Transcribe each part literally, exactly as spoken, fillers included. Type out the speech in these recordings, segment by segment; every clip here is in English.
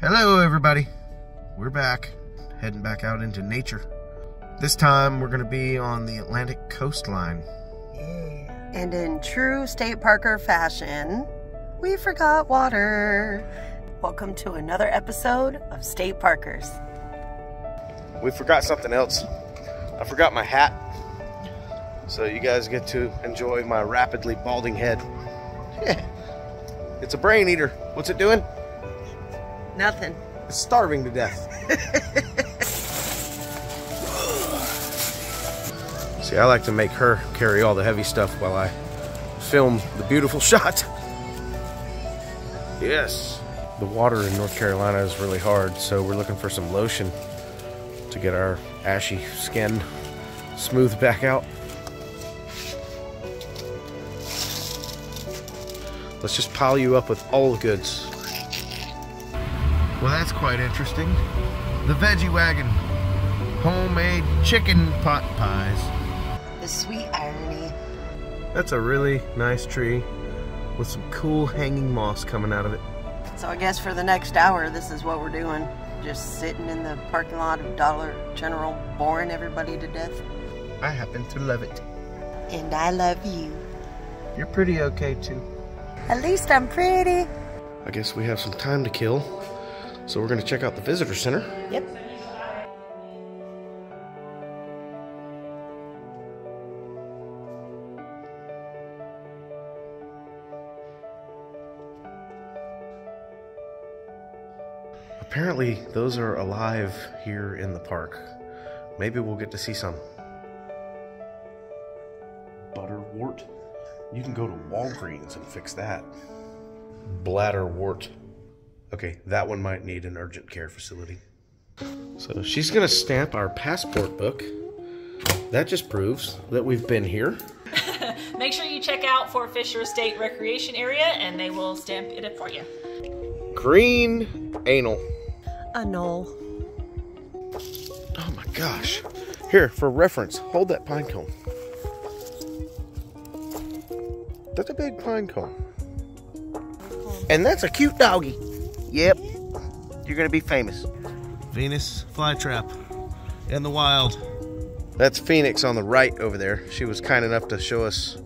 Hello everybody, we're back, heading back out into nature. This time we're going to be on the Atlantic coastline. Yeah. And in true State Parker fashion, we forgot water. Welcome to another episode of State Parkers. We forgot something else. I forgot my hat, so you guys get to enjoy my rapidly balding head. Yeah. It's a brain eater. What's it doing? Nothing. It's starving to death. See, I like to make her carry all the heavy stuff while I film the beautiful shot. Yes. The water in North Carolina is really hard, so we're looking for some lotion to get our ashy skin smoothed back out. Let's just pile you up with all the goods. Well, that's quite interesting. The Veggie Wagon. Homemade chicken pot pies. The sweet irony. That's a really nice tree with some cool hanging moss coming out of it. So I guess for the next hour, this is what we're doing. Just sitting in the parking lot of Dollar General, boring everybody to death. I happen to love it. And I love you. You're pretty okay, too. At least I'm pretty. I guess we have some time to kill. So we're going to check out the visitor center. Yep. Apparently those are alive here in the park. Maybe we'll get to see some. Butterwort? You can go to Walgreens and fix that. Bladderwort. Okay, that one might need an urgent care facility. So she's gonna stamp our passport book. That just proves that we've been here. Make sure you check out Fort Fisher State Recreation Area and they will stamp it up for you. Green anal. Anal. Oh my gosh. Here, for reference, hold that pine cone. That's a big pine cone. And that's a cute doggy. Yep, you're gonna be famous. Venus flytrap in the wild. That's Phoenix on the right over there. She was kind enough to show us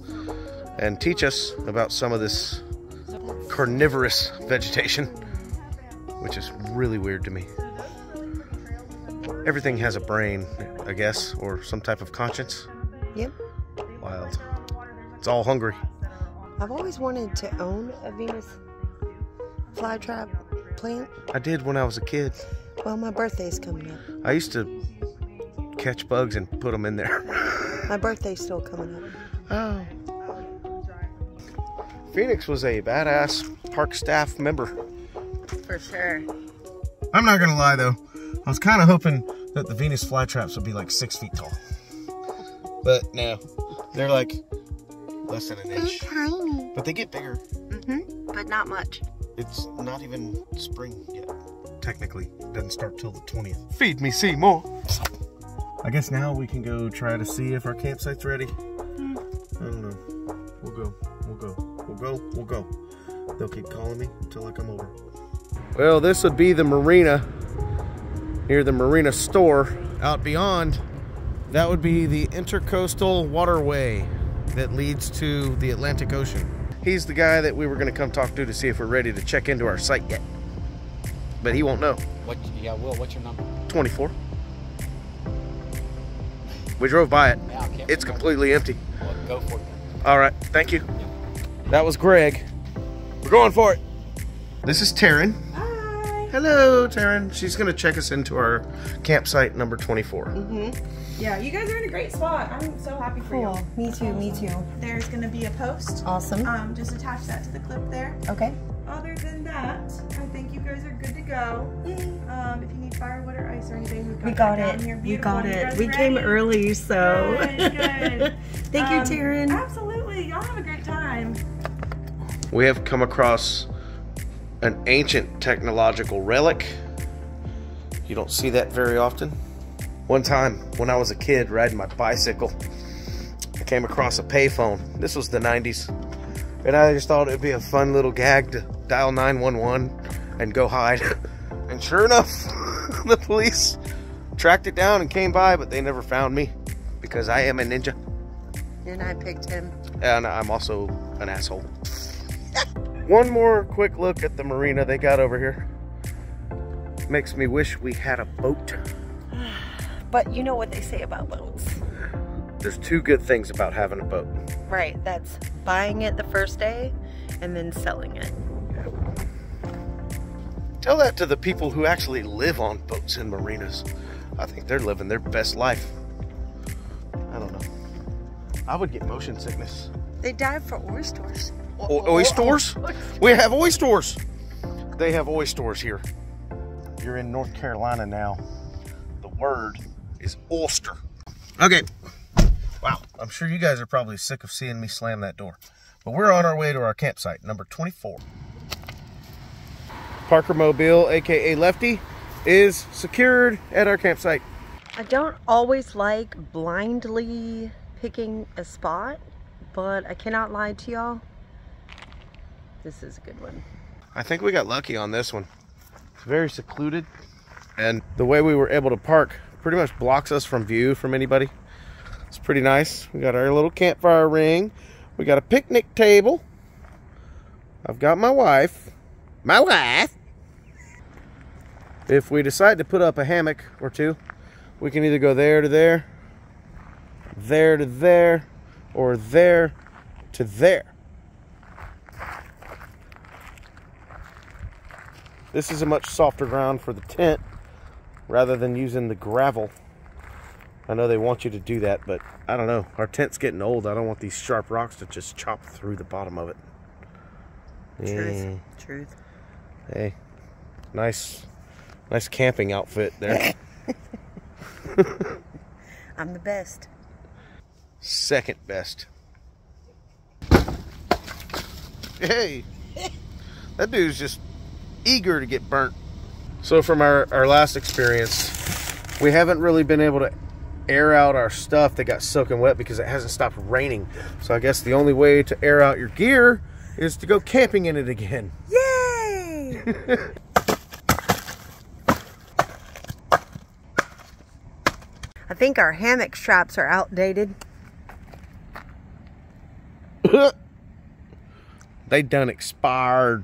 and teach us about some of this carnivorous vegetation, which is really weird to me. Everything has a brain, I guess, or some type of conscience. Yep. Wild. It's all hungry. I've always wanted to own a Venus flytrap plant. I did when I was a kid. Well, my birthday's coming up. I used to catch bugs and put them in there. My birthday's still coming up. Oh. Phoenix was a badass park staff member. For sure. I'm not gonna lie though, I was kind of hoping that the Venus flytraps would be like six feet tall. But no, they're like less than an they're inch. Tiny. But they get bigger. Mm-hmm. But not much. It's not even spring yet. Technically, it doesn't start till the twentieth. Feed me, Seymour. I guess now we can go try to see if our campsite's ready. Mm. I don't know. We'll go. We'll go. We'll go. We'll go. They'll keep calling me until I come over. Well, this would be the marina near the marina store. Out beyond, that would be the intercoastal waterway that leads to the Atlantic Ocean. He's the guy that we were going to come talk to to see if we're ready to check into our site yet. But he won't know. What, yeah, Will, what's your number? twenty-four. We drove by it. Yeah, it's completely it. empty. Well, go for it. All right. Thank you. Yep. That was Greg. We're going for it. This is Taryn. Hi. Hello, Taryn. She's going to check us into our campsite number twenty-four. Mm-hmm. Yeah, you guys are in a great spot. I'm so happy for cool. you. Me too, me too. There's gonna be a post. Awesome. Um, just attach that to the clip there. Okay. Other than that, I think you guys are good to go. Mm. Um, if you need firewood or ice or anything, we've got we got it. Here. We got it. We ready? came early, so. Good, good. Thank um, you, Taryn. Absolutely, y'all have a great time. We have come across an ancient technological relic. You don't see that very often. One time, when I was a kid riding my bicycle, I came across a payphone. This was the nineties. And I just thought it'd be a fun little gag to dial nine one one and go hide. And sure enough, the police tracked it down and came by, but they never found me because I am a ninja. And I picked him. And I'm also an asshole. One more quick look at the marina they got over here. Makes me wish we had a boat. But you know what they say about boats. There's two good things about having a boat. Right, that's buying it the first day and then selling it. Yeah. Tell that to the people who actually live on boats and marinas. I think they're living their best life. I don't know. I would get motion sickness. They dive for oysters. O oysters? We have oysters. They have oysters here. You're in North Carolina now. The word is oyster. Okay. Wow. I'm sure you guys are probably sick of seeing me slam that door. But we're on our way to our campsite, number twenty-four. Parker Mobile, A K A Lefty, is secured at our campsite. I don't always like blindly picking a spot, but I cannot lie to y'all. This is a good one. I think we got lucky on this one. It's very secluded, and the way we were able to park pretty much blocks us from view from anybody. It's pretty nice. We got our little campfire ring. We got a picnic table. I've got my wife. My wife! If we decide to put up a hammock or two, we can either go there to there, there to there, or there to there. This is a much softer ground for the tent rather than using the gravel. I know they want you to do that, but I don't know. Our tent's getting old. I don't want these sharp rocks to just chop through the bottom of it. Truth. Yeah. Truth. Hey, nice, nice camping outfit there. I'm the best. Second best. Hey, that dude's just eager to get burnt. So from our, our last experience, we haven't really been able to air out our stuff that got soaking wet because it hasn't stopped raining. So I guess the only way to air out your gear is to go camping in it again. Yay! I think our hammock straps are outdated. They done expired.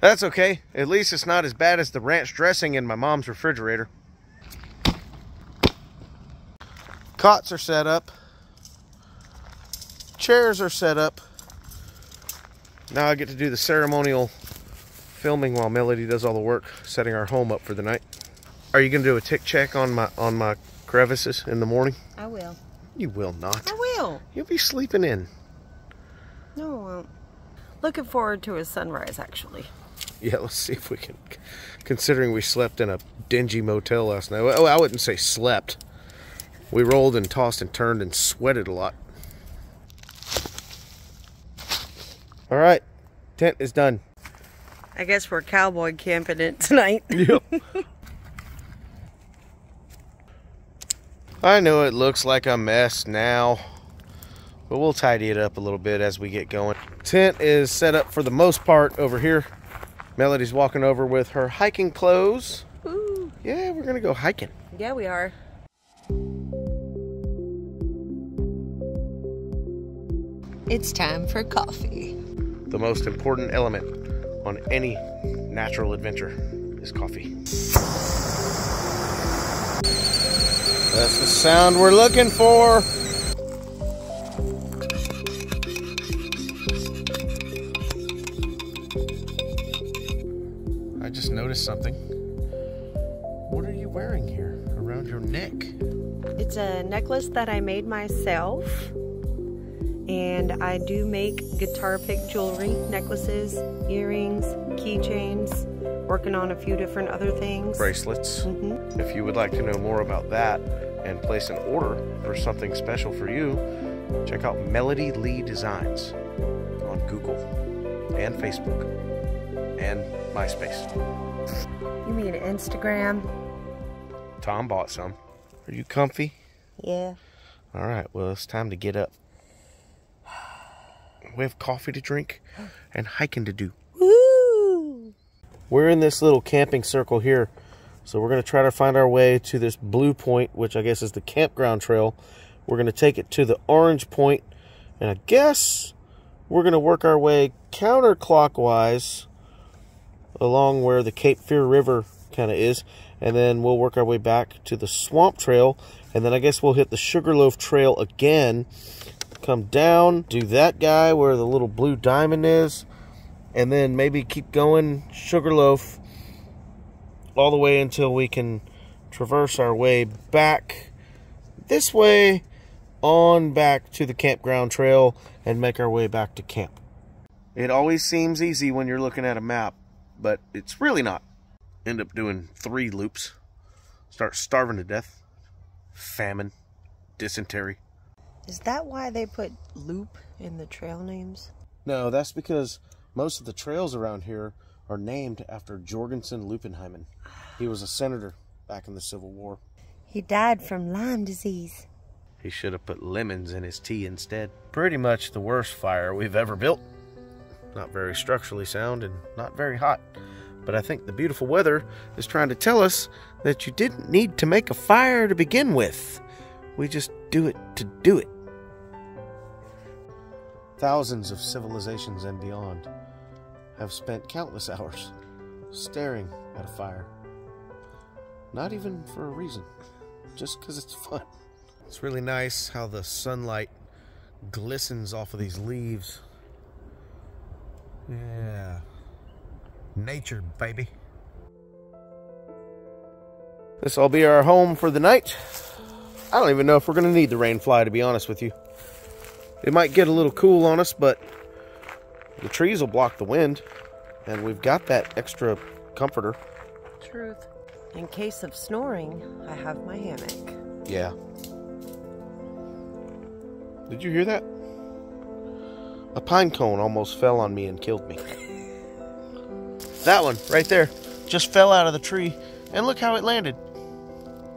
That's okay. At least it's not as bad as the ranch dressing in my mom's refrigerator. Cots are set up. Chairs are set up. Now I get to do the ceremonial filming while Melody does all the work, setting our home up for the night. Are you going to do a tick check on my on my crevices in the morning? I will. You will not. I will. You'll be sleeping in. No, I won't. Looking forward to a sunrise, actually. Yeah, let's see if we can, considering we slept in a dingy motel last night. Well, I wouldn't say slept. We rolled and tossed and turned and sweated a lot. All right, tent is done. I guess we're cowboy camping it tonight. Yep. I know it looks like a mess now, but we'll tidy it up a little bit as we get going. Tent is set up for the most part over here. Melody's walking over with her hiking clothes. Ooh. Yeah, we're gonna go hiking. Yeah, we are. It's time for coffee. The most important element on any natural adventure is coffee. That's the sound we're looking for. Notice something. What are you wearing here around your neck? It's a necklace that I made myself, and I do make guitar pick jewelry, necklaces, earrings, keychains, working on a few different other things. Bracelets. Mm-hmm. If you would like to know more about that and place an order for something special for you, check out Melody Lee Designs on Google and Facebook and MySpace. You mean Instagram? Tom bought some. Are you comfy? Yeah. All right, well, it's time to get up. We have coffee to drink and hiking to do. Woo! We're in this little camping circle here, so we're going to try to find our way to this blue point, which I guess is the campground trail. We're going to take it to the orange point, and I guess we're going to work our way counterclockwise along where the Cape Fear River kind of is, and then we'll work our way back to the swamp trail, and then I guess we'll hit the Sugarloaf Trail again, come down, do that guy where the little blue diamond is, and then maybe keep going Sugarloaf all the way until we can traverse our way back this way on back to the campground trail and make our way back to camp. It always seems easy when you're looking at a map, but it's really not. End up doing three loops, start starving to death, famine, dysentery. Is that why they put loop in the trail names? No, that's because most of the trails around here are named after Jorgensen Lupenheimen. He was a senator back in the Civil War. He died from Lyme disease. He should have put lemons in his tea instead. Pretty much the worst fire we've ever built. Not very structurally sound and not very hot. But I think the beautiful weather is trying to tell us that you didn't need to make a fire to begin with. We just do it to do it. Thousands of civilizations and beyond have spent countless hours staring at a fire. Not even for a reason, just because it's fun. It's really nice how the sunlight glistens off of these leaves. Yeah. Nature, baby. This will be our home for the night. I don't even know if we're gonna need the rain fly, to be honest with you. It might get a little cool on us, but the trees will block the wind, and we've got that extra comforter. Truth. In case of snoring, I have my hammock. Yeah. Did you hear that? A pine cone almost fell on me and killed me. That one, right there, just fell out of the tree, and look how it landed.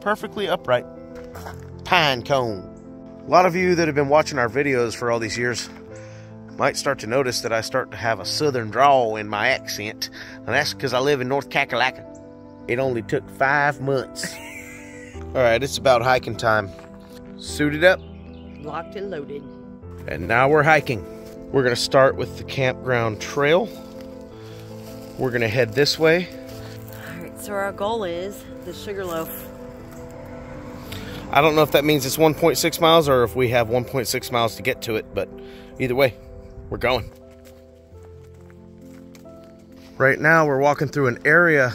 Perfectly upright. Pine cone. A lot of you that have been watching our videos for all these years might start to notice that I start to have a southern drawl in my accent, and that's because I live in North Carolina. It only took five months. Alright, it's about hiking time. Suited up. Locked and loaded. And now we're hiking. We're going to start with the campground trail. We're going to head this way. Alright, so our goal is the Sugarloaf. I don't know if that means it's one point six miles or if we have one point six miles to get to it, but either way, we're going. Right now we're walking through an area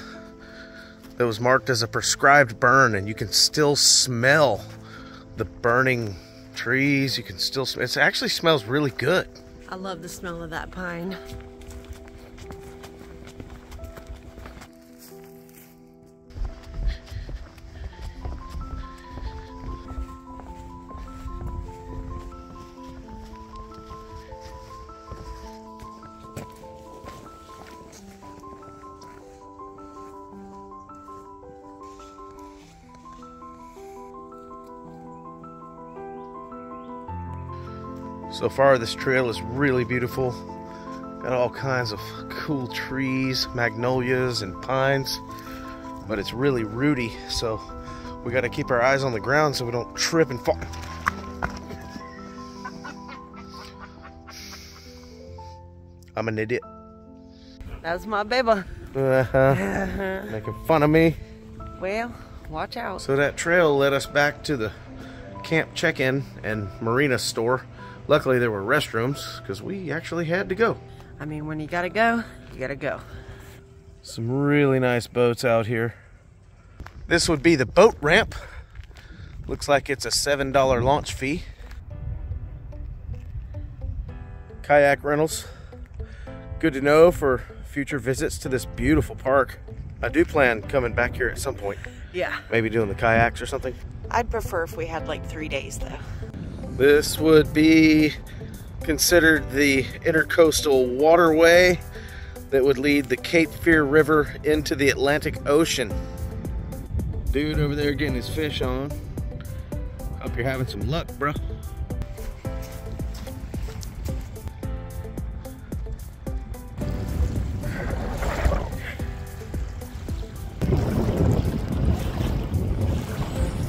that was marked as a prescribed burn, and you can still smell the burning trees. You can still smell it. Actually smells really good. I love the smell of that pine. So far, this trail is really beautiful. Got all kinds of cool trees, magnolias and pines, but it's really rooty, so we got to keep our eyes on the ground so we don't trip and fall. I'm an idiot. That's my baby. Uh-huh. Making fun of me. Well, watch out. So that trail led us back to the camp check-in and marina store. Luckily, there were restrooms, because we actually had to go. I mean, when you gotta go, you gotta go. Some really nice boats out here. This would be the boat ramp. Looks like it's a seven dollar launch fee. Kayak rentals. Good to know for future visits to this beautiful park. I do plan coming back here at some point. Yeah. Maybe doing the kayaks or something. I'd prefer if we had like three days, though. This would be considered the intercoastal waterway that would lead the Cape Fear River into the Atlantic Ocean. Dude over there getting his fish on. Hope you're having some luck, bro.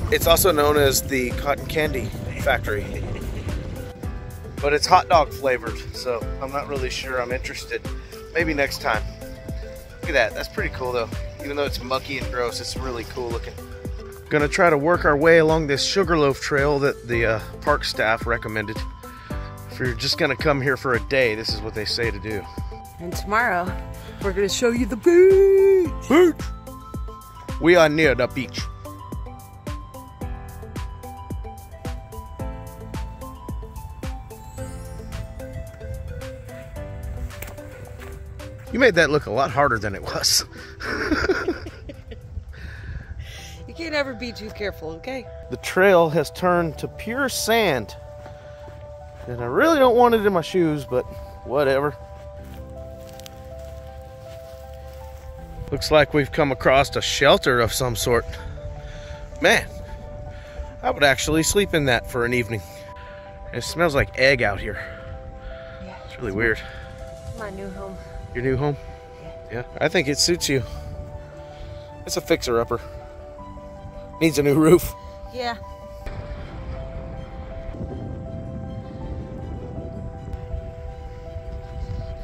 It's also known as the cotton candy factory. But it's hot dog flavored, so I'm not really sure I'm interested. Maybe next time. Look at that, that's pretty cool though. Even though it's mucky and gross, it's really cool looking. Gonna try to work our way along this Sugarloaf Trail that the uh, park staff recommended. If you're just gonna come here for a day, this is what they say to do. And tomorrow, we're gonna show you the beach. Beach! We are near the beach. You made that look a lot harder than it was. You can't ever be too careful, okay? The trail has turned to pure sand. And I really don't want it in my shoes, but whatever. Looks like we've come across a shelter of some sort. Man, I would actually sleep in that for an evening. It smells like egg out here. Yeah, it's really weird. My new home. Your new home? Yeah. Yeah, I think it suits you. It's a fixer-upper. Needs a new roof. Yeah.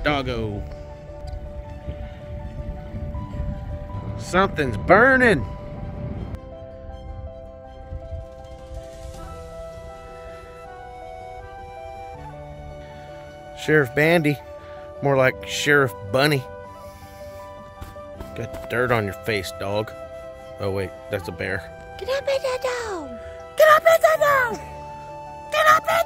Doggo. Something's burning. Sheriff Bandy. More like Sheriff Bunny. Got dirt on your face, dog. Oh wait, that's a bear. Get up in the dome! Get up in the dome! Get up in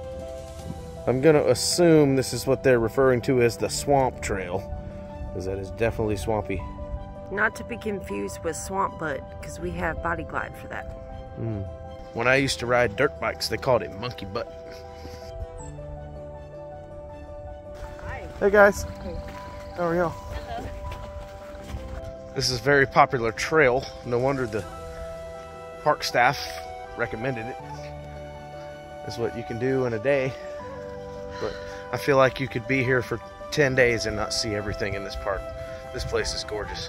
the dome! I'm gonna assume this is what they're referring to as the swamp trail, because that is definitely swampy. Not to be confused with swamp butt, because we have body glide for that. Mm. When I used to ride dirt bikes, they called it monkey butt. Hi. Hey guys. Hey. How are y'all? Hello. This is a very popular trail. No wonder the park staff recommended it. It's what you can do in a day. But I feel like you could be here for ten days and not see everything in this park. This place is gorgeous.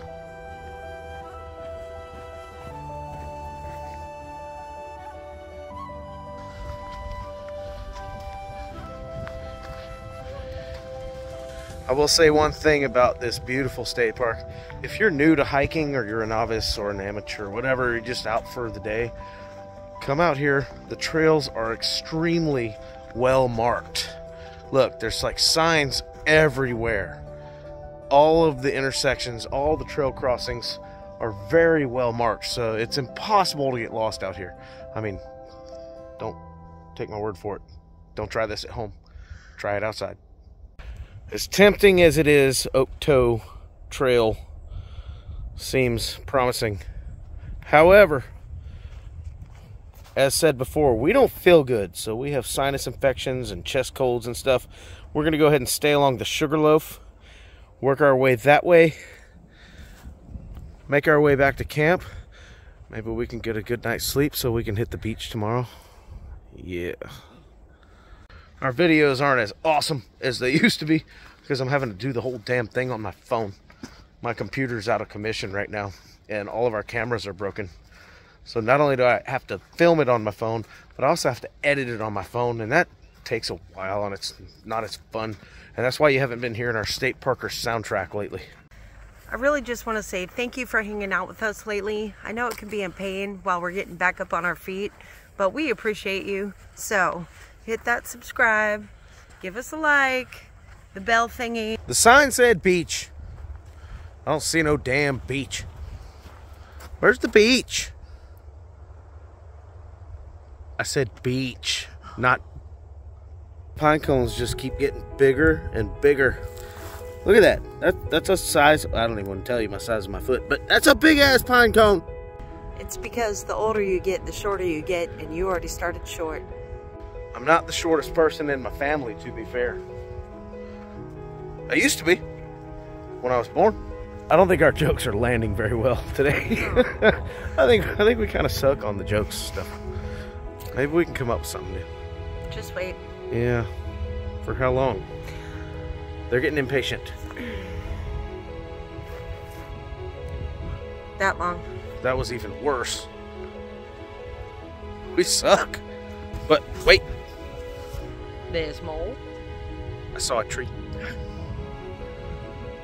I will say one thing about this beautiful state park. If you're new to hiking or you're a novice or an amateur, whatever, you're just out for the day, come out here. The trails are extremely well marked. Look, there's like signs everywhere. All of the intersections, all the trail crossings are very well marked, so it's impossible to get lost out here. I mean, don't take my word for it. Don't try this at home. Try it outside. As tempting as it is, Oak Toe Trail seems promising. However, as said before, we don't feel good, so we have sinus infections and chest colds and stuff. We're going to go ahead and stay along the Sugarloaf, work our way that way, make our way back to camp. Maybe we can get a good night's sleep so we can hit the beach tomorrow. Yeah. Our videos aren't as awesome as they used to be because I'm having to do the whole damn thing on my phone. My computer's out of commission right now and all of our cameras are broken. So not only do I have to film it on my phone, but I also have to edit it on my phone, and that takes a while and it's not as fun. And that's why you haven't been hearing our State Parkers soundtrack lately. I really just want to say thank you for hanging out with us lately. I know it can be in pain while we're getting back up on our feet, but we appreciate you. So hit that subscribe, give us a like, the bell thingy. The sign said beach. I don't see no damn beach. Where's the beach? I said beach, not... Pine cones just keep getting bigger and bigger. Look at that. That that's a size, I don't even want to tell you my size of my foot, but that's a big ass pine cone. It's because the older you get, the shorter you get, and you already started short. I'm not the shortest person in my family, to be fair. I used to be when I was born. I don't think our jokes are landing very well today. I think I think we kind of suck on the jokes stuff. Maybe we can come up with something new. Just wait. Yeah. For how long? They're getting impatient. that long. That was even worse. We suck. But wait. There's more. I saw a tree.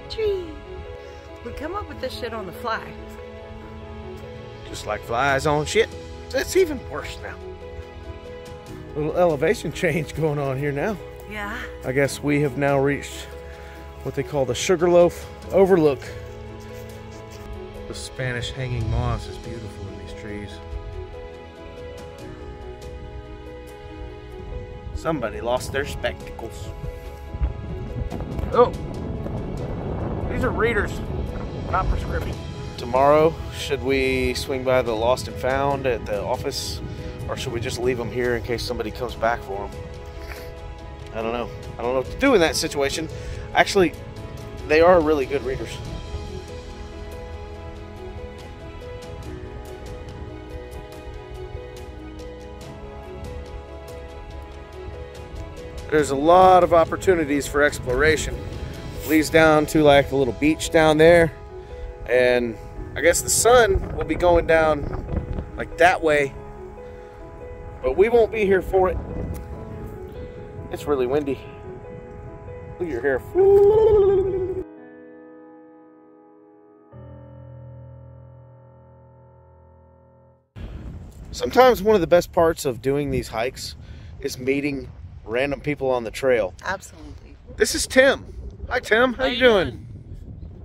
Tree. We come up with this shit on the fly. Just like flies on shit. That's even worse now. A little elevation change going on here now. Yeah. I guess we have now reached what they call the Sugarloaf Overlook. The Spanish hanging moss is beautiful in these trees. Somebody lost their spectacles. Oh, these are readers, not prescription. Tomorrow, should we swing by the Lost and Found at the office, or should we just leave them here in case somebody comes back for them? I don't know. I don't know what to do in that situation. Actually, they are really good readers. There's a lot of opportunities for exploration. It leads down to like a little beach down there. And I guess the sun will be going down like that way, but we won't be here for it. It's really windy. Look at your hair. Sometimes one of the best parts of doing these hikes is meeting random people on the trail. Absolutely. This is Tim. Hi, Tim. How, How you doing?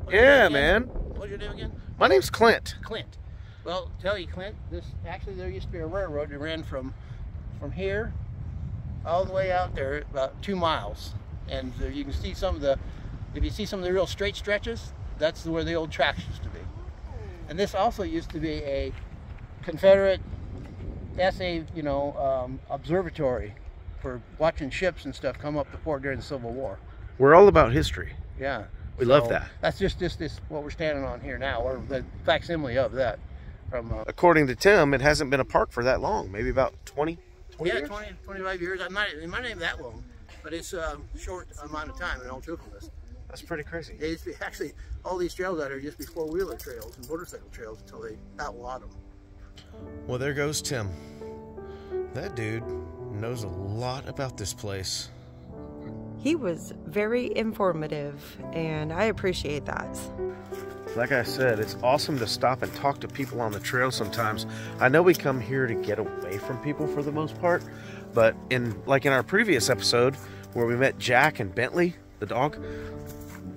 doing? Yeah, man. What's your name again? My name's Clint. Clint. Well, tell you, Clint, this actually there used to be a railroad that ran from from here all the way out there, about two miles. And uh, you can see some of the, if you see some of the real straight stretches, that's where the old tracks used to be. And this also used to be a Confederate, S A, you know, um, observatory for watching ships and stuff come up the port during the Civil War. We're all about history. Yeah. We so love that. That's just this, this what we're standing on here now, or the facsimile of that. From uh, according to Tim, it hasn't been a park for that long, maybe about twenty, twenty yeah, years? twenty, twenty-five years. I'm not, it might not even that long, but it's a um, short amount of time in all truthfulness. That's pretty crazy. It's actually, all these trails out here just be four-wheeler trails and motorcycle trails until they outlawed them. Well, there goes Tim. That dude knows a lot about this place. He was very informative, and I appreciate that. Like I said, it's awesome to stop and talk to people on the trail sometimes. I know we come here to get away from people for the most part, but in like in our previous episode where we met Jack and Bentley, the dog,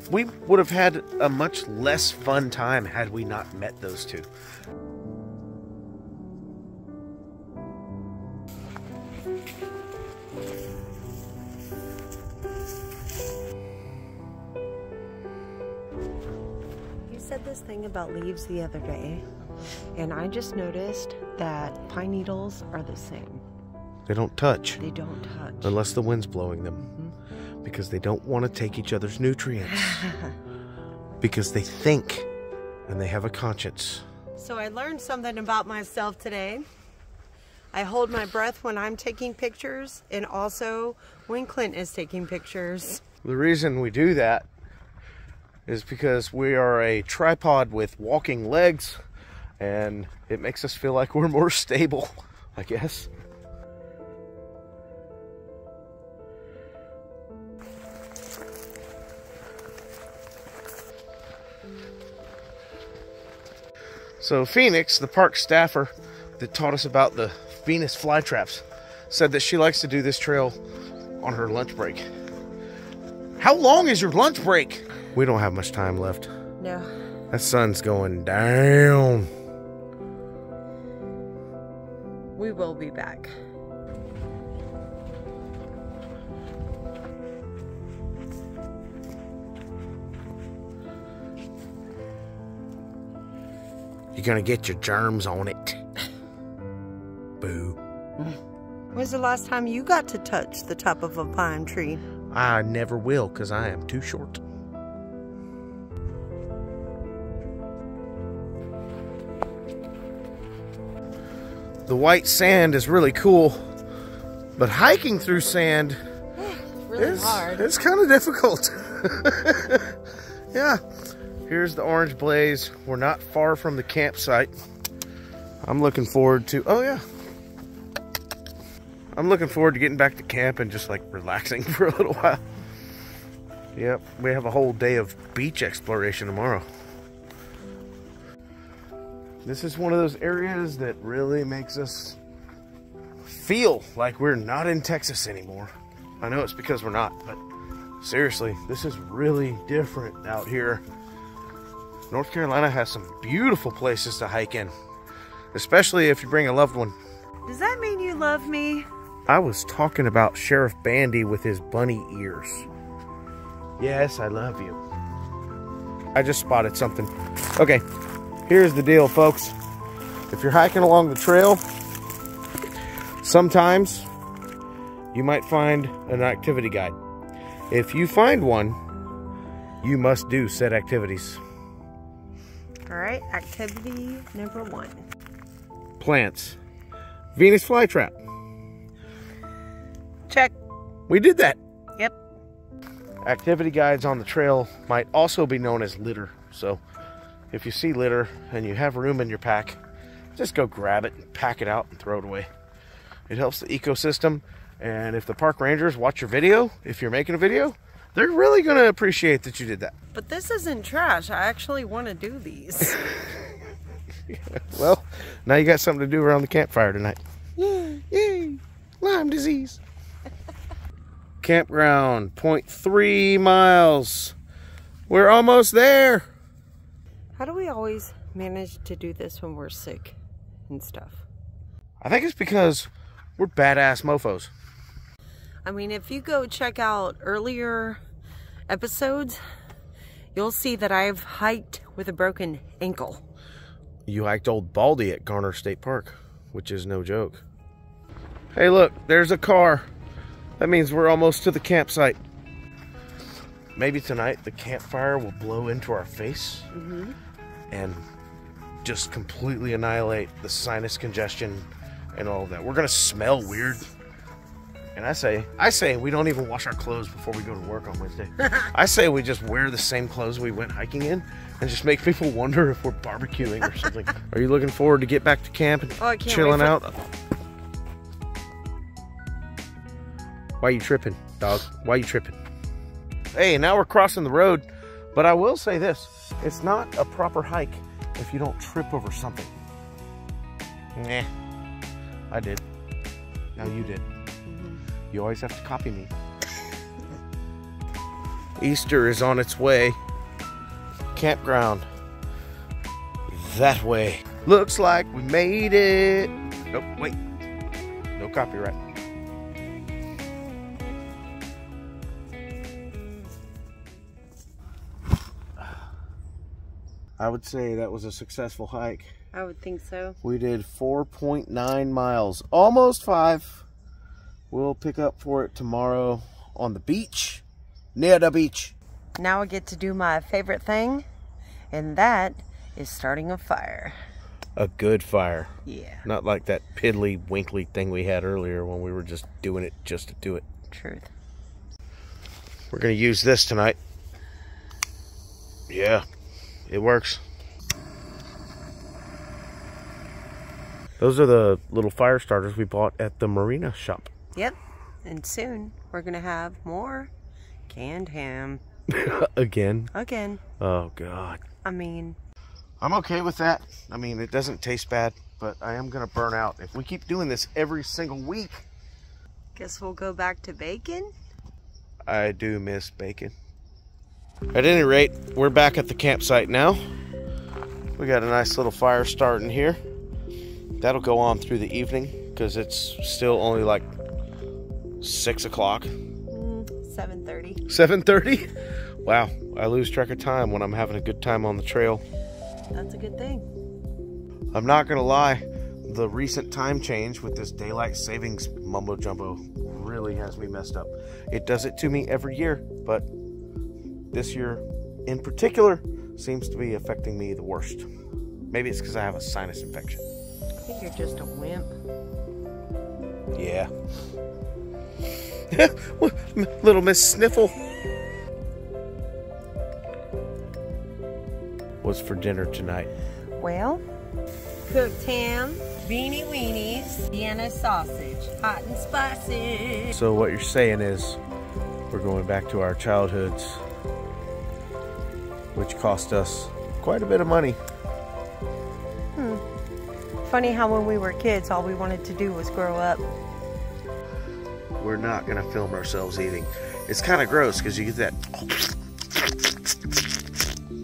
we would have had a much less fun time had we not met those two. This thing about leaves the other day, and I just noticed that pine needles are the same. They don't touch. They don't touch. Unless the wind's blowing them. Mm-hmm. Because they don't want to take each other's nutrients. Because they think and they have a conscience. So I learned something about myself today. I hold my breath when I'm taking pictures and also when Clint is taking pictures. The reason we do that is because we are a tripod with walking legs, and it makes us feel like we're more stable, I guess. So Phoenix, the park staffer that taught us about the Venus flytraps, said that she likes to do this trail on her lunch break. How long is your lunch break? We don't have much time left. No. That sun's going down. We will be back. You're gonna get your germs on it. Boo. When's the last time you got to touch the top of a pine tree? I never will, because I am too short. The white sand is really cool, but hiking through sand it's really is, hard. It's kind of difficult. Yeah. Here's the Orange Blaze. We're not far from the campsite. I'm looking forward to, oh yeah. I'm looking forward to getting back to camp and just like relaxing for a little while. Yep, we have a whole day of beach exploration tomorrow. This is one of those areas that really makes us feel like we're not in Texas anymore. I know it's because we're not, but seriously, this is really different out here. North Carolina has some beautiful places to hike in, especially if you bring a loved one. Does that mean you love me? I was talking about Sheriff Bandy with his bunny ears. Yes, I love you. I just spotted something. Okay. Here's the deal, folks. If you're hiking along the trail, sometimes you might find an activity guide. If you find one, you must do said activities. All right, activity number one. Plants. Venus flytrap. Check. We did that. Yep. Activity guides on the trail might also be known as litter, so if you see litter and you have room in your pack, just go grab it and pack it out and throw it away. It helps the ecosystem. And if the park rangers watch your video, if you're making a video, they're really going to appreciate that you did that. But this isn't trash. I actually want to do these. Yeah, well, now you got something to do around the campfire tonight. Yay, yay, Lyme disease. Campground, zero point three miles. We're almost there. How do we always manage to do this when we're sick and stuff? I think it's because we're badass mofos. I mean, if you go check out earlier episodes, you'll see that I've hiked with a broken ankle. You hiked old Baldy at Garner State Park, which is no joke. Hey, look, there's a car. That means we're almost to the campsite. Maybe tonight the campfire will blow into our face. Mm-hmm. And just completely annihilate the sinus congestion and all of that. We're gonna smell weird. And I say, I say we don't even wash our clothes before we go to work on Wednesday. I say we just wear the same clothes we went hiking in and just make people wonder if we're barbecuing or something. Are you looking forward to get back to camp and oh, I can't chilling wait for out? Why you tripping, dog? Why you tripping? Hey, now we're crossing the road, but I will say this. It's not a proper hike if you don't trip over something. Nah, I did. Now you did. You always have to copy me. Easter is on its way. Campground. That way. Looks like we made it. Nope, wait. No copyright. I would say that was a successful hike. I would think so. We did four point nine miles, almost five. We'll pick up for it tomorrow on the beach, near the beach. Now I get to do my favorite thing, and that is starting a fire. A good fire. Yeah. Not like that piddly, winkly thing we had earlier when we were just doing it just to do it. Truth. We're gonna use this tonight. Yeah. It works. Those are the little fire starters we bought at the marina shop. Yep. And soon we're going to have more canned ham. Again? Again. Oh, God. I mean. I'm okay with that. I mean, it doesn't taste bad, but I am going to burn out. If we keep doing this every single week. Guess we'll go back to bacon? I do miss bacon. At any rate, we're back at the campsite now. We got a nice little fire starting here. That'll go on through the evening because it's still only like six o'clock. seven thirty. seven thirty? Wow, I lose track of time when I'm having a good time on the trail. That's a good thing. I'm not going to lie, the recent time change with this daylight savings mumbo jumbo really has me messed up. It does it to me every year, but this year, in particular, seems to be affecting me the worst. Maybe it's because I have a sinus infection. I think you're just a wimp. Yeah. Little Miss Sniffle. was for dinner tonight? Well, cooked ham, beanie weenies, Vienna sausage, hot and spicy. So what you're saying is we're going back to our childhoods, which cost us quite a bit of money. Hmm. Funny how when we were kids, all we wanted to do was grow up. We're not gonna film ourselves eating. It's kind of gross because you get that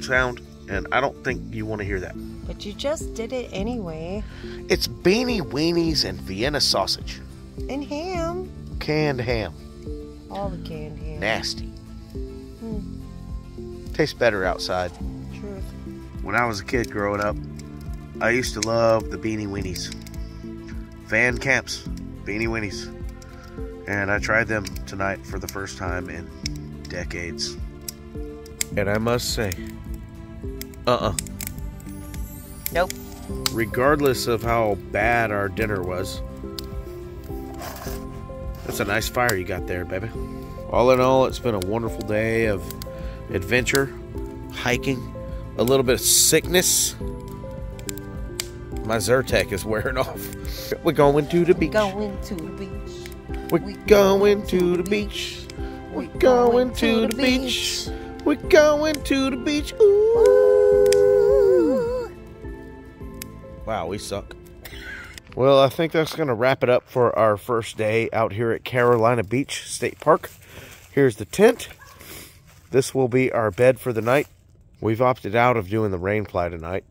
sound, and I don't think you want to hear that. But you just did it anyway. It's beanie weenies and Vienna sausage. And ham. Canned ham. All the canned ham. Nasty. Hmm. Tastes better outside. Truth. When I was a kid growing up, I used to love the beanie weenies. Van Camps, beanie weenies. And I tried them tonight for the first time in decades. And I must say, uh-uh. Nope. Regardless of how bad our dinner was, that's a nice fire you got there, baby. All in all, it's been a wonderful day of adventure, hiking, a little bit of sickness. My Zyrtec is wearing off. We're going to the beach. Going to the beach. We're going to the beach. We're going to the beach. We're going to the beach. Ooh. Wow, we suck. Well, I think that's going to wrap it up for our first day out here at Carolina Beach State Park. Here's the tent. This will be our bed for the night. We've opted out of doing the rainfly tonight.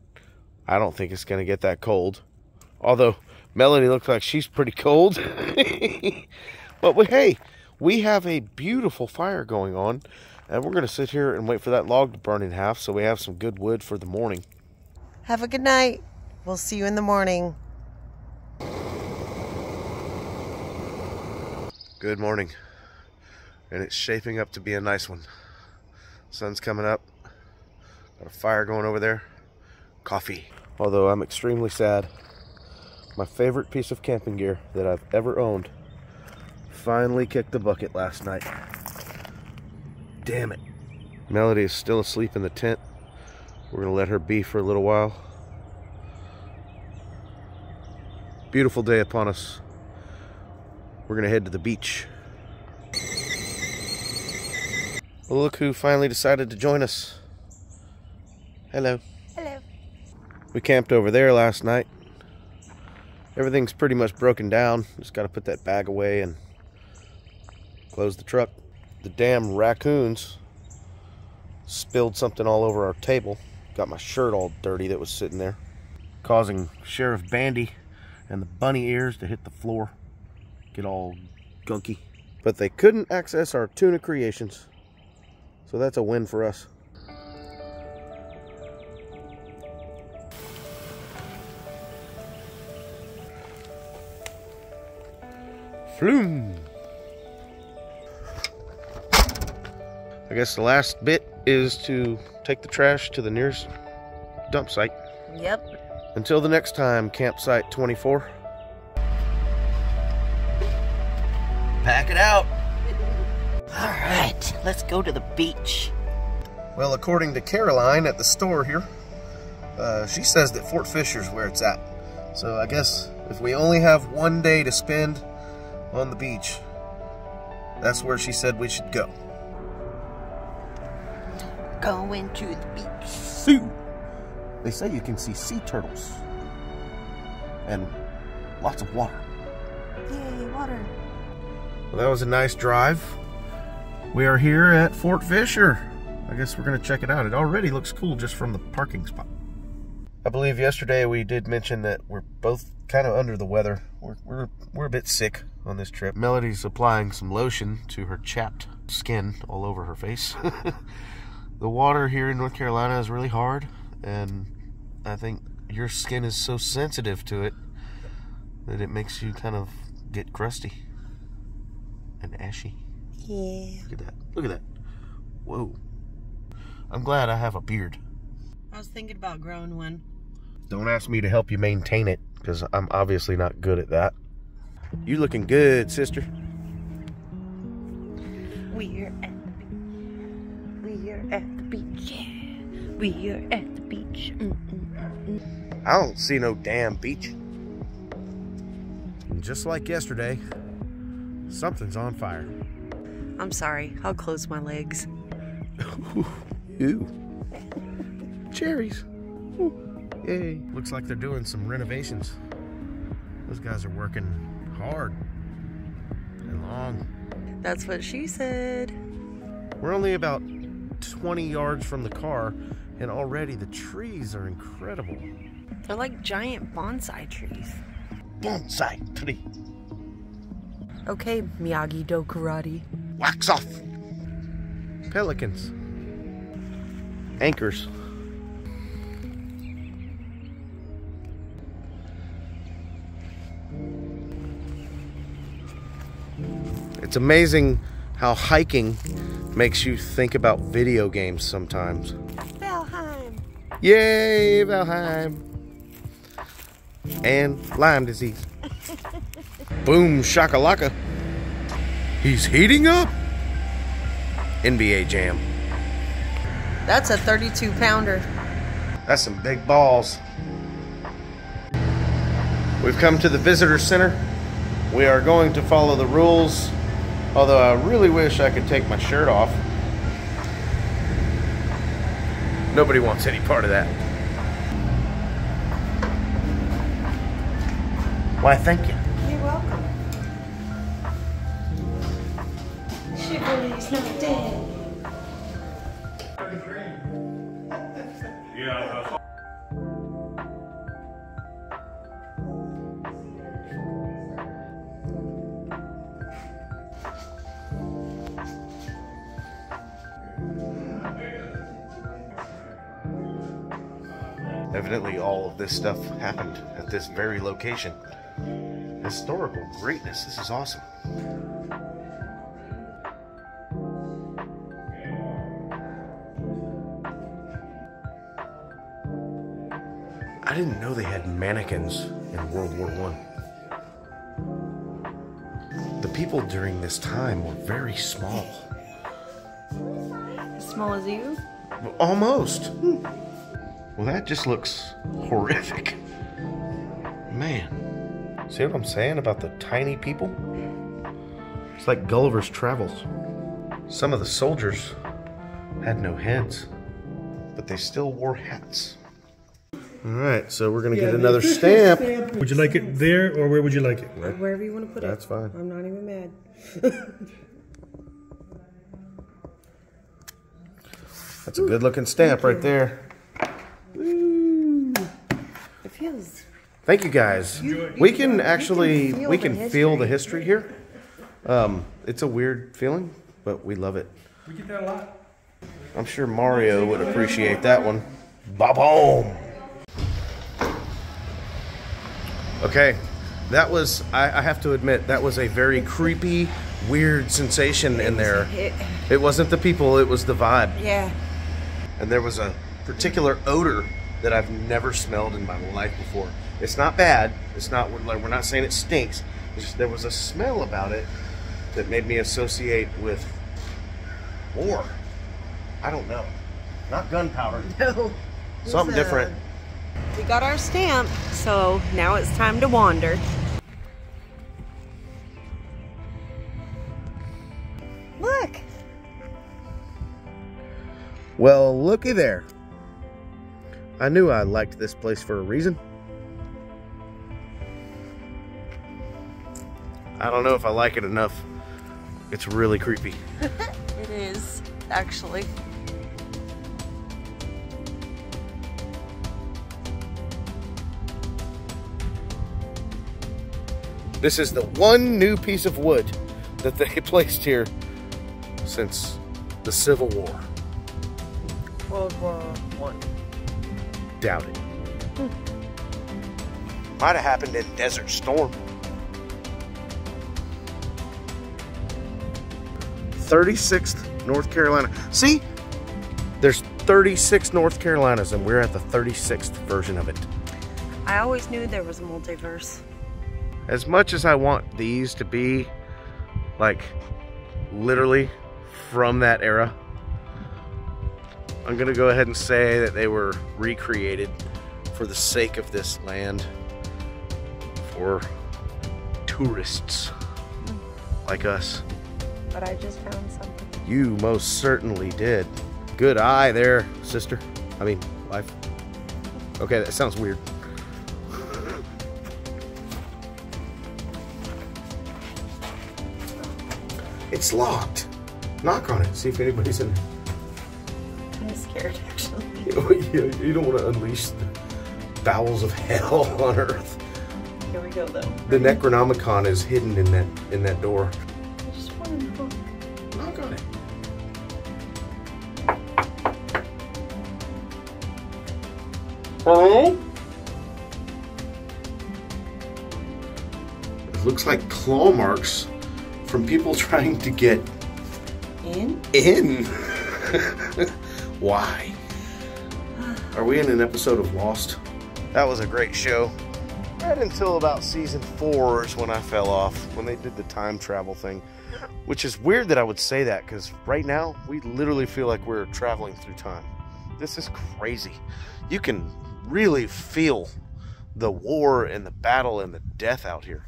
I don't think it's going to get that cold. Although, Melody looks like she's pretty cold. But, we, hey, we have a beautiful fire going on. And we're going to sit here and wait for that log to burn in half so we have some good wood for the morning. Have a good night. We'll see you in the morning. Good morning. And it's shaping up to be a nice one. Sun's coming up. Got a fire going over there. Coffee. Although I'm extremely sad, my favorite piece of camping gear that I've ever owned finally kicked the bucket last night. Damn it. Melody is still asleep in the tent. We're gonna let her be for a little while. Beautiful day upon us. We're gonna head to the beach. Well, look who finally decided to join us. Hello. Hello. We camped over there last night. Everything's pretty much broken down. Just got to put that bag away and close the truck. The damn raccoons spilled something all over our table. Got my shirt all dirty that was sitting there, causing Sheriff Bandy and the bunny ears to hit the floor, get all gunky. But they couldn't access our tuna creations, so that's a win for us. Floom. I guess the last bit is to take the trash to the nearest dump site. Yep. Until the next time, campsite twenty-four. Pack it out. All right, let's go to the beach. Well, according to Caroline at the store here, uh, she says that Fort Fisher's where it's at. So I guess if we only have one day to spend on the beach, that's where she said we should go. Going to the beach. Sue. They say you can see sea turtles and lots of water. Yay, water. Well, that was a nice drive. We are here at Fort Fisher. I guess we're gonna check it out. It already looks cool just from the parking spot. I believe yesterday we did mention that we're both kind of under the weather. We're, we're, we're a bit sick on this trip. Melody's applying some lotion to her chapped skin all over her face. The water here in North Carolina is really hard, and I think your skin is so sensitive to it that it makes you kind of get crusty and ashy. Yeah. Look at that. Look at that. Whoa. I'm glad I have a beard. I was thinking about growing one. Don't ask me to help you maintain it, because I'm obviously not good at that. You looking good, sister. We're at the beach. We're at the beach. Yeah. We are at the beach. Mm, mm, mm. I don't see no damn beach. And just like yesterday, something's on fire. I'm sorry. I'll close my legs. Ooh. Ew. Cherries. Ooh. Yay. Looks like they're doing some renovations. Those guys are working hard and long. That's what she said. We're only about twenty yards from the car, and already the trees are incredible. They're like giant bonsai trees. Bonsai tree. Okay, Miyagi Do karate. Wax off. Pelicans. Anchors. It's amazing how hiking makes you think about video games sometimes. Valheim. Yay, Valheim. And Lyme disease. Boom, shakalaka. He's heating up. N B A Jam. That's a thirty-two pounder. That's some big balls. We've come to the visitor center. We are going to follow the rules, although I really wish I could take my shirt off. Nobody wants any part of that. Why, thank you. You're welcome. Chivalry's not dead. Evidently, all of this stuff happened at this very location. Historical greatness. This is awesome. I didn't know they had mannequins in World War One. The people during this time were very small. As small as you? Almost. Hmm. Well, that just looks horrific. Man. See what I'm saying about the tiny people? It's like Gulliver's Travels. Some of the soldiers had no heads, but they still wore hats. All right, so we're going to yeah, get another stamp. stamp. Would you like it there, or where would you like it? Where? Wherever you want to put That's it. That's fine. I'm not even mad. That's a good-looking stamp right there. Ooh. It feels. Thank you guys. You, we can actually we can feel, we can the, feel history. the history here. Um, it's a weird feeling, but we love it. We get that a lot. I'm sure Mario would appreciate that one. Ba-boom. Okay, that was. I, I have to admit that was a very creepy, weird sensation in there. It wasn't the people; it was the vibe. Yeah. And there was a particular odor that I've never smelled in my life before. It's not bad. It's not, like, we're not saying it stinks. It's just, there was a smell about it that made me associate with war. I don't know. Not gunpowder. No. Something a, different. We got our stamp, so now it's time to wander. Look. Well, looky there. I knew I liked this place for a reason. I don't know if I like it enough. It's really creepy. It is, actually. This is the one new piece of wood that they placed here since the Civil War. World War One. Doubt it. Hmm. Might have happened in Desert Storm. thirty-sixth North Carolina. See? There's thirty-six North Carolinas, and we're at the thirty-sixth version of it. I always knew there was a multiverse. As much as I want these to be, like, literally from that era, I'm gonna go ahead and say that they were recreated for the sake of this land for tourists like us. But I just found something. You most certainly did. Good eye there, sister. I mean, wife. Okay, that sounds weird. It's locked. Knock on it. See if anybody's in there. I'm scared, actually. You, you don't want to unleash the bowels of hell on Earth. Here we go, though. The Necronomicon is hidden in that in that door. I just want to know. Knock on it. Hello? It looks like claw marks from people trying to get in. In. Why? Are we in an episode of Lost? That was a great show. Right until about season four is when I fell off, when they did the time travel thing. Which is weird that I would say that, because right now, we literally feel like we're traveling through time. This is crazy. You can really feel the war and the battle and the death out here.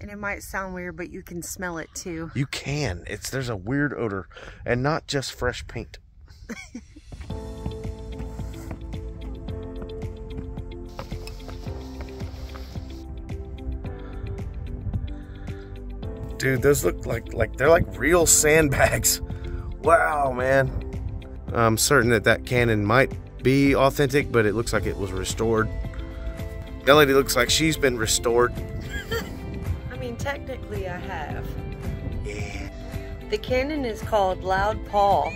And it might sound weird, but you can smell it too. You can. It's there's a weird odor, and not just fresh paint. Dude, those look like like they're like real sandbags. Wow, man. I'm certain that that cannon might be authentic, but it looks like it was restored. That lady looks like she's been restored. Technically, I have. Yeah. The cannon is called Loud Paw.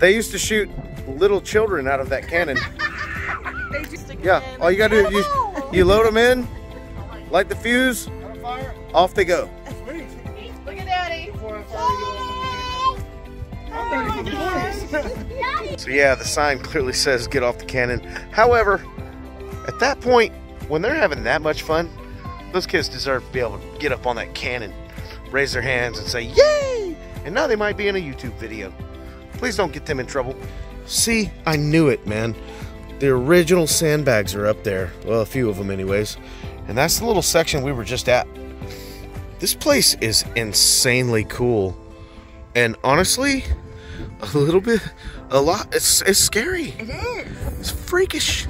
They used to shoot little children out of that cannon. They just yeah, all you gotta do is you, you load them in, light the fuse, fire. Off they go. Sweet. Look at Daddy. So yeah, the sign clearly says get off the cannon. However, at that point, when they're having that much fun, those kids deserve to be able to get up on that cannon, raise their hands and say, yay! And now they might be in a YouTube video. Please don't get them in trouble. See, I knew it, man. The original sandbags are up there. Well, a few of them anyways. And that's the little section we were just at. This place is insanely cool. And honestly, a little bit, a lot, it's, it's scary. It is. It's freakish.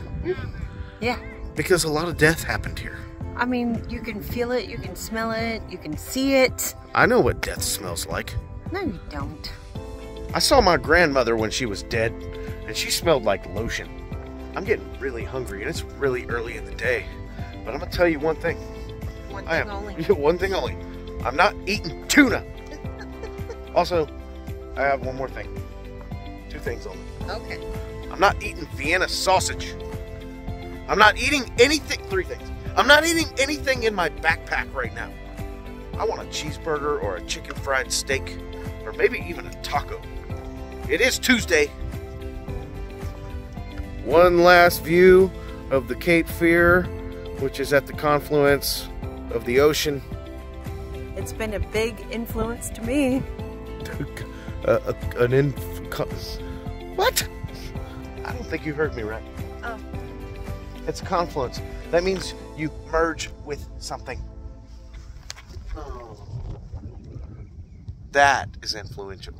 Yeah. Because a lot of death happened here. I mean, you can feel it, you can smell it, you can see it. I know what death smells like. No, you don't. I saw my grandmother when she was dead, and she smelled like lotion. I'm getting really hungry, and it's really early in the day. But I'm going to tell you one thing. One thing I am, only. One thing only. I'm not eating tuna. Also, I have one more thing. Two things only. Okay. I'm not eating Vienna sausage. I'm not eating anything. Three things. I'm not eating anything in my backpack right now. I want a cheeseburger or a chicken fried steak or maybe even a taco. It is Tuesday. One last view of the Cape Fear, which is at the confluence of the ocean. It's been a big influence to me. uh, a, an inf- What? I don't think you heard me right. Oh. It's a confluence. That means you merge with something. That is influential.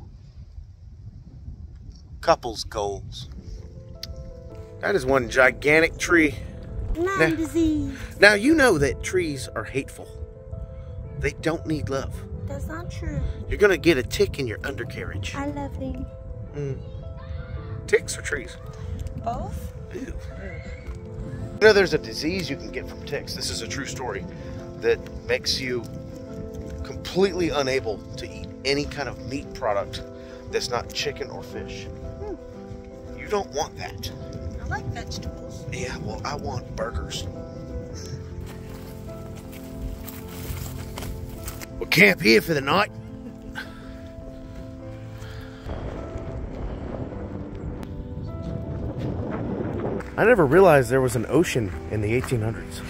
Couples goals. That is one gigantic tree. Lyme disease. Now you know that trees are hateful. They don't need love. That's not true. You're gonna get a tick in your undercarriage. I love them. Mm. Ticks or trees? Both. Ew. You know, there's a disease you can get from ticks. This is a true story that makes you completely unable to eat any kind of meat product that's not chicken or fish. Hmm. You don't want that. I like vegetables. Yeah, well, I want burgers. We'll camp here for the night. I never realized there was an ocean in the eighteen hundreds.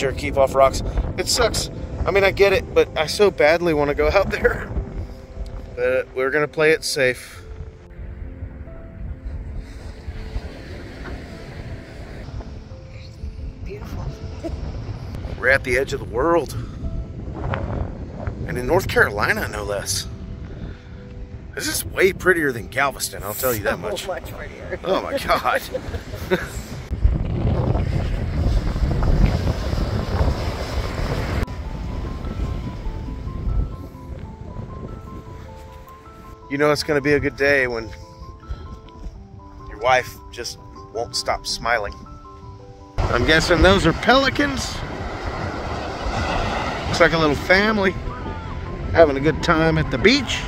nature, keep off rocks. It sucks. I mean, I get it, but I so badly want to go out there. But we're going to play it safe. Beautiful. We're at the edge of the world. And in North Carolina, no less. This is way prettier than Galveston, I'll tell you that much. So much prettier. Oh my God. You know it's gonna be a good day when your wife just won't stop smiling. I'm guessing those are pelicans. Looks like a little family having a good time at the beach.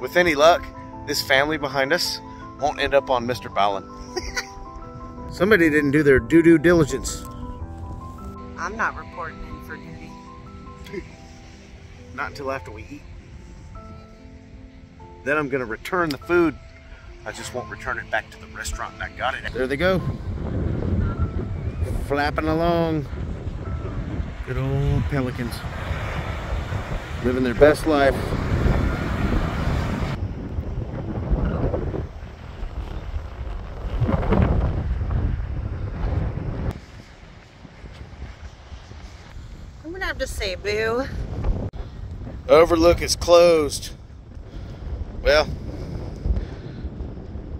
With any luck, this family behind us won't end up on Mister Ballin. Somebody didn't do their due diligence. I'm not reporting in for duty. Not until after we eat. Then I'm gonna return the food. I just won't return it back to the restaurant that got it. There they go. Flapping along. Good old pelicans. Living their best life. To say, boo. Overlook is closed. Well,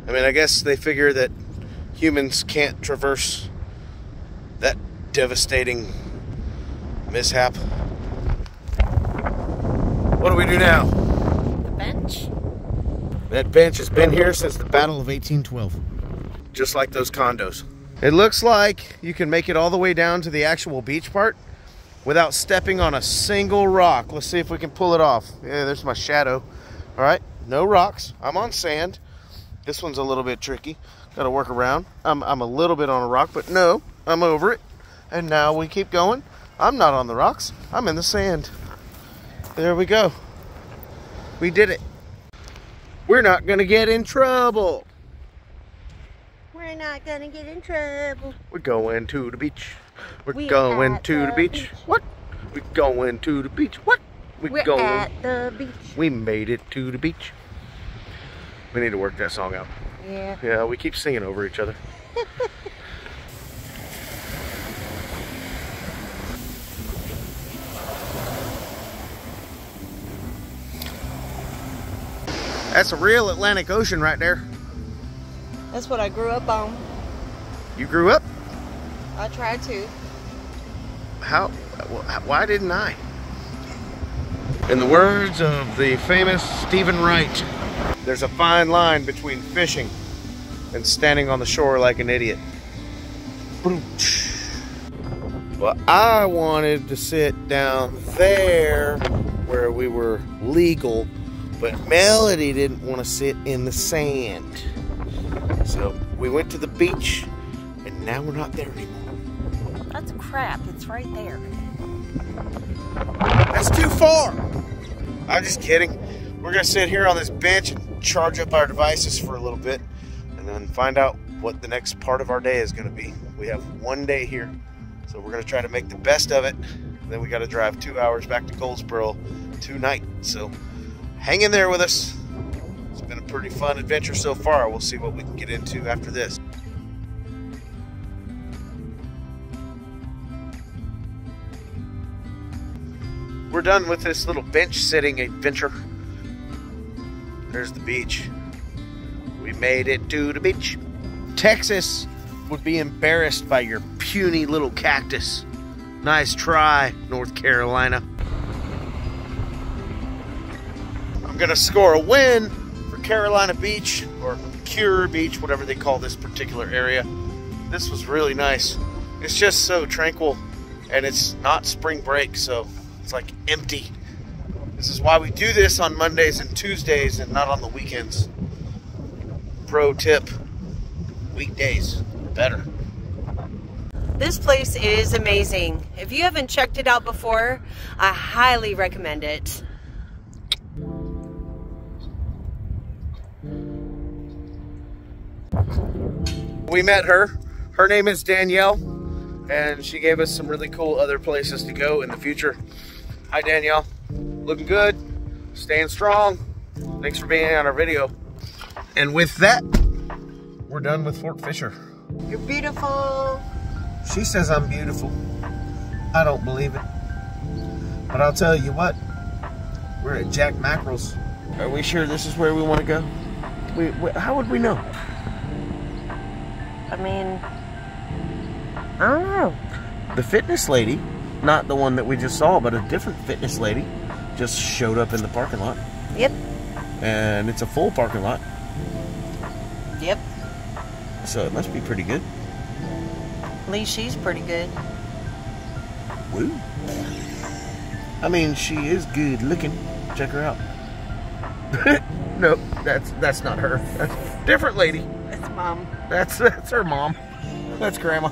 I mean, I guess they figure that humans can't traverse that devastating mishap. What do we do now? The bench. That bench has been here since the Battle of eighteen twelve. Just like those condos. It looks like you can make it all the way down to the actual beach part without stepping on a single rock. Let's see if we can pull it off. Yeah, there's my shadow. All right, no rocks. I'm on sand. This one's a little bit tricky. Got to work around. I'm, I'm a little bit on a rock, but no, I'm over it. And now we keep going. I'm not on the rocks. I'm in the sand. There we go. We did it. We're not going to get in trouble. We're not going to get in trouble. We're going to the beach. We're, We're going to the, the beach. beach. What? We're going to the beach. What? We're, We're going at the beach. We made it to the beach. We need to work that song out. Yeah. Yeah, we keep singing over each other. That's a real Atlantic Ocean right there. That's what I grew up on. You grew up? I tried to. How? Why didn't I? In the words of the famous Stephen Wright, there's a fine line between fishing and standing on the shore like an idiot. Well, I wanted to sit down there where we were legal, but Melody didn't want to sit in the sand. So we went to the beach, and now we're not there anymore. That's crap, it's right there. That's too far! I'm just kidding. We're gonna sit here on this bench and charge up our devices for a little bit and then find out what the next part of our day is gonna be. We have one day here, so we're gonna try to make the best of it. And then we gotta drive two hours back to Goldsboro tonight. So hang in there with us. It's been a pretty fun adventure so far. We'll see what we can get into after this. We're done with this little bench sitting adventure. There's the beach. We made it to the beach. Texas would be embarrassed by your puny little cactus. Nice try, North Carolina. I'm gonna score a win for Carolina Beach, or Cure Beach, whatever they call this particular area. This was really nice. It's just so tranquil, and it's not spring break, so it's like empty. This is why we do this on Mondays and Tuesdays and not on the weekends. Pro tip, weekdays, better. This place is amazing. If you haven't checked it out before, I highly recommend it. We met her. Her name is Danielle, and she gave us some really cool other places to go in the future. Hi, Danielle. Looking good, staying strong. Thanks for being on our video. And with that, we're done with Fort Fisher. You're beautiful. She says I'm beautiful. I don't believe it. But I'll tell you what, we're at Jack Mackerel's. Are we sure this is where we want to go? We, we, how would we know? I mean, I don't know. The fitness lady, not the one that we just saw, but a different fitness lady, just showed up in the parking lot. Yep. And it's a full parking lot. Yep. So it must be pretty good. At least she's pretty good. Woo. I mean, she is good looking. Check her out. Nope, that's that's not her. That's a different lady. That's mom. That's that's her mom. That's grandma.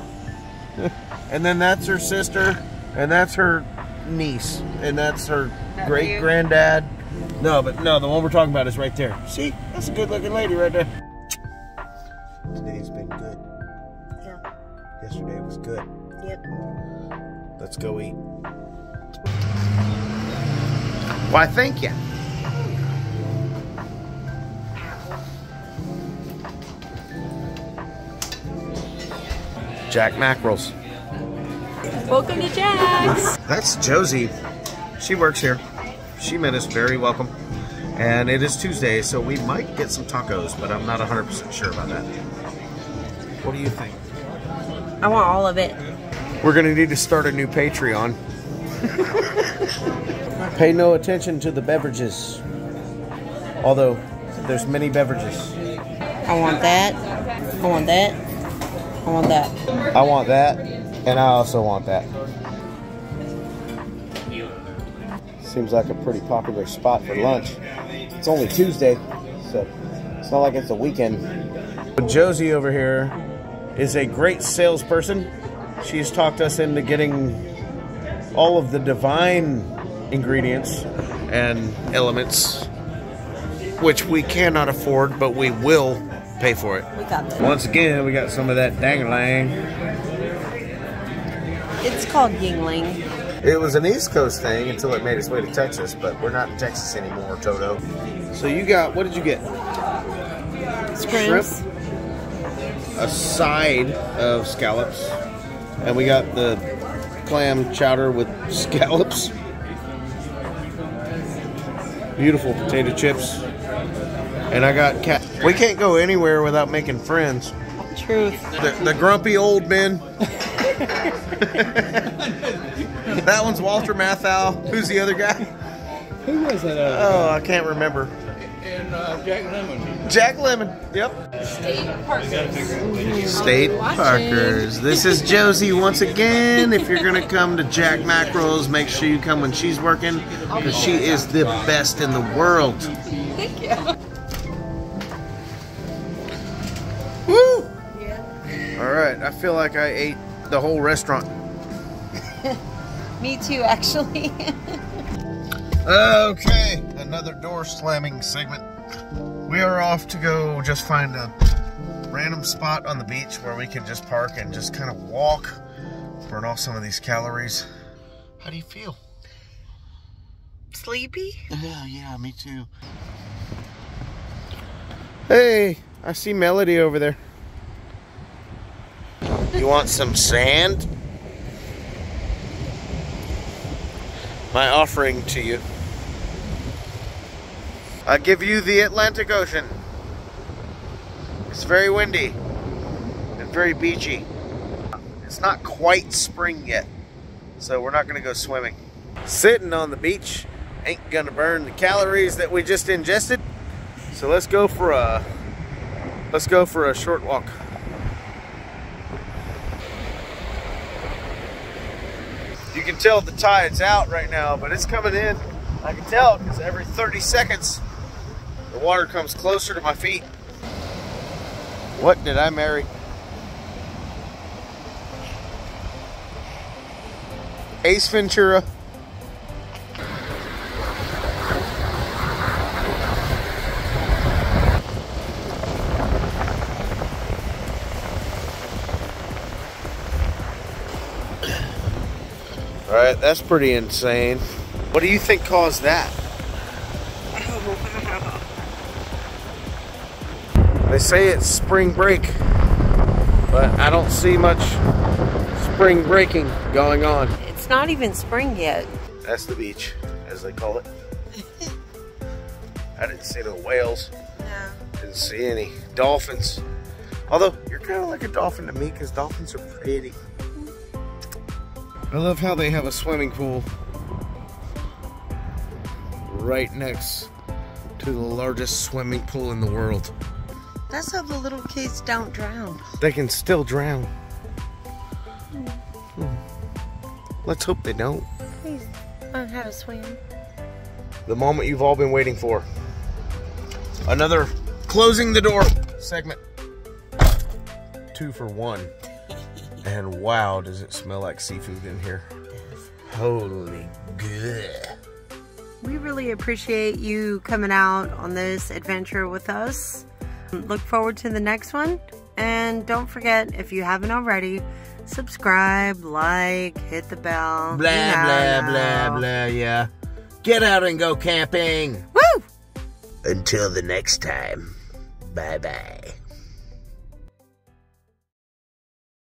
And then that's her sister, and that's her niece, and that's her that great you? granddad. No, but no, the one we're talking about is right there. See, that's a good looking lady right there. Today's been good. Yeah. Yesterday was good. Yep. Let's go eat. Why, thank you. Jack Mackerel's. Welcome to Jack's. That's Josie. She works here. She made us very welcome. And it is Tuesday, so we might get some tacos, but I'm not one hundred percent sure about that. What do you think? I want all of it. We're going to need to start a new Patreon. Pay no attention to the beverages. Although, there's many beverages. I want that. I want that. I want that. I want that, and I also want that. Seems like a pretty popular spot for lunch. It's only Tuesday, so it's not like it's a weekend. Josie over here is a great salesperson. She's talked us into getting all of the divine ingredients and elements, which we cannot afford, but we will pay for it. We got that. Once again, we got some of that dangling. It's called yingling. It was an East Coast thing until it made its way to Texas, but we're not in Texas anymore, Toto. So you got, what did you get? Shrimp, a side of scallops, and we got the clam chowder with scallops. Beautiful potato chips. And I got cat. We can't go anywhere without making friends. Truth. The, the grumpy old men. That one's Walter Matthau. Who's the other guy? Who was that other guy? Oh, I can't remember. And uh, Jack Lemon. Jack Lemon, yep. State Parkers. State Parkers. This is Josie once again. If you're going to come to Jack Mackerel's, make sure you come when she's working, because she is the best in the world. Thank you. Woo! Yeah. All right, I feel like I ate the whole restaurant. Me too, actually. Okay, another door slamming segment. We are off to go just find a random spot on the beach where we can just park and just kind of walk, burn off some of these calories. How do you feel? Sleepy? Yeah, yeah, me too. Hey, I see Melody over there. You want some sand? My offering to you. I give you the Atlantic Ocean. It's very windy and very beachy. It's not quite spring yet, so we're not gonna go swimming. Sitting on the beach ain't gonna burn the calories that we just ingested. So let's go for a let's go for a short walk. You can tell the tide's out right now, but it's coming in. I can tell because every thirty seconds, the water comes closer to my feet. What did I marry? Ace Ventura. right, that's pretty insane. What do you think caused that? They say it's spring break, but I don't see much spring breaking going on. It's not even spring yet. That's the beach, as they call it. I didn't see no whales. No. Didn't see any dolphins. Although, you're kind of like a dolphin to me, because dolphins are pretty. I love how they have a swimming pool right next to the largest swimming pool in the world. That's how the little kids don't drown. They can still drown. Mm. Hmm. Let's hope they don't. Please, learn how to swim. The moment you've all been waiting for. Another closing the door segment. Two for one. And wow, does it smell like seafood in here. Holy good. We really appreciate you coming out on this adventure with us. Look forward to the next one. And don't forget, if you haven't already, subscribe, like, hit the bell. Blah, blah, blah, blah, yeah. Get out and go camping. Woo! Until the next time, bye-bye.